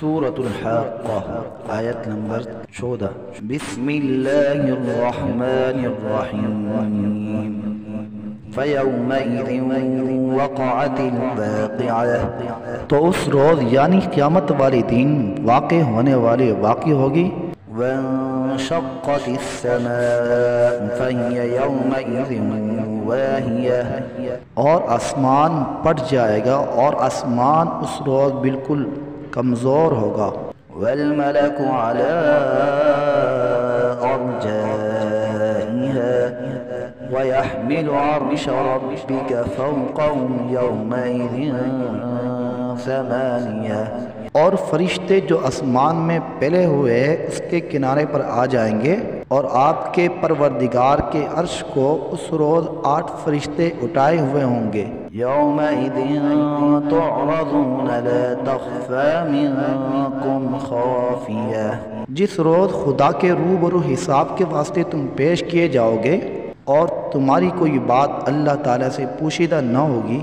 سورة الحاقة آيات نمبر 14. بسم الله الرحمن الرحيم. فَيَوْمَئِذٍ وَقَعَتِ الْوَاقِعَةُ، تو اس روز یعنی قیامت والے دن واقع ہونے والے واقع ہوگی. وَانشَقَّتِ السَّمَاءُ فَهِيَ يَوْمَئِذٍ وَاهِيَةٌ، اور آسمان پٹ جائے گا اور آسمان اس روز بالکل کمزور ہوگا. وَالْمَلَكُ عَلَىٰ أَرْجَائِهَا وَيَحْمِلُ عَرْشَ رَبِّكَ فَوْقَهُمْ يَوْمَئِذٍ ثَمَانِيَةٌ، اور فرشتے جو آسمان میں پھیلے ہوئے اس کے کنارے پر آ جائیں گے، اور آپ کے پروردگار کے عرش کو اس روز 8 فرشتے اٹھائے ہوئے ہوں گے. يَوْمَئِذٍ تُعْرَضُونَ لَا تَخْفَى مِنْكُمْ خَافِيَةٌ، جس روز خدا کے روبرو حساب کے واسطے تم پیش کیے جاؤ گے اور تمہاری کوئی بات اللہ تعالیٰ سے پوشیدہ نہ ہوگی.